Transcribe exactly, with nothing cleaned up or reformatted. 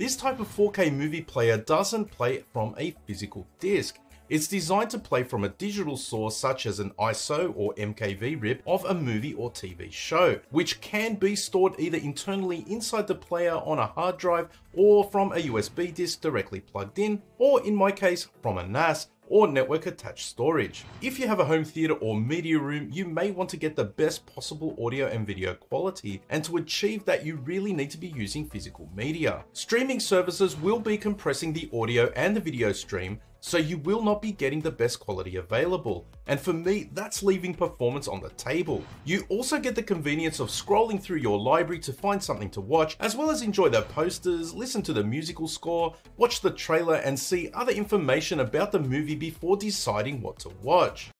This type of four K movie player doesn't play from a physical disc. It's designed to play from a digital source such as an I S O or M K V rip of a movie or T V show, which can be stored either internally inside the player on a hard drive or from a U S B disk directly plugged in, or in my case from a N A S or network attached storage. If you have a home theater or media room, you may want to get the best possible audio and video quality, and to achieve that you really need to be using physical media. Streaming services will be compressing the audio and the video stream, so you will not be getting the best quality available. And for me, that's leaving performance on the table. You also get the convenience of scrolling through your library to find something to watch, as well as enjoy the posters, listen to the musical score, watch the trailer, and see other information about the movie before deciding what to watch.